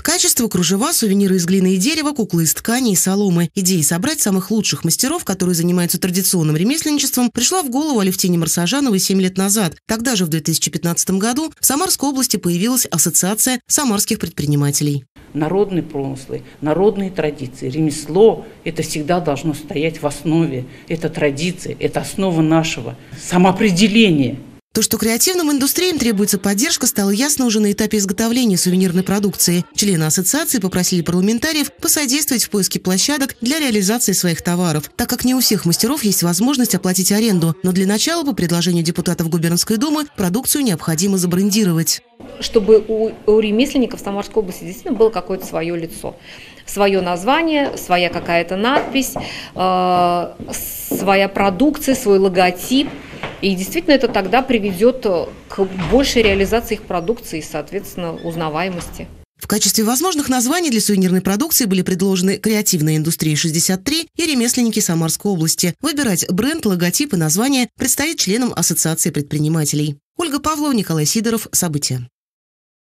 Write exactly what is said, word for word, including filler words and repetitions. продукт. Качество, кружева, сувениры из глины и дерева, куклы из ткани и соломы. Идея собрать самых лучших мастеров, которые занимаются традиционным ремесленничеством, пришла в голову Алевтине Марсажановой семь лет назад. Тогда же, в две тысячи пятнадцатом году, в Самарской области появилась Ассоциация самарских предпринимателей. Народные промыслы, народные традиции, ремесло – это всегда должно стоять в основе. Это традиция, это основа нашего самоопределения. То, что креативным индустриям требуется поддержка, стало ясно уже на этапе изготовления сувенирной продукции. Члены ассоциации попросили парламентариев посодействовать в поиске площадок для реализации своих товаров, так как не у всех мастеров есть возможность оплатить аренду. Но для начала, по предложению депутатов Губернской думы, продукцию необходимо забрендировать. Чтобы у, у ремесленников Самарской области действительно было какое-то свое лицо, свое название, своя какая-то надпись, э, своя продукция, свой логотип. И действительно это тогда приведет к большей реализации их продукции и, соответственно, узнаваемости. В качестве возможных названий для сувенирной продукции были предложены «Креативная индустрия шестьдесят три» и «Ремесленники Самарской области». Выбирать бренд, логотип и название предстоит членам Ассоциации предпринимателей. Ольга Павлова, Николай Сидоров. События.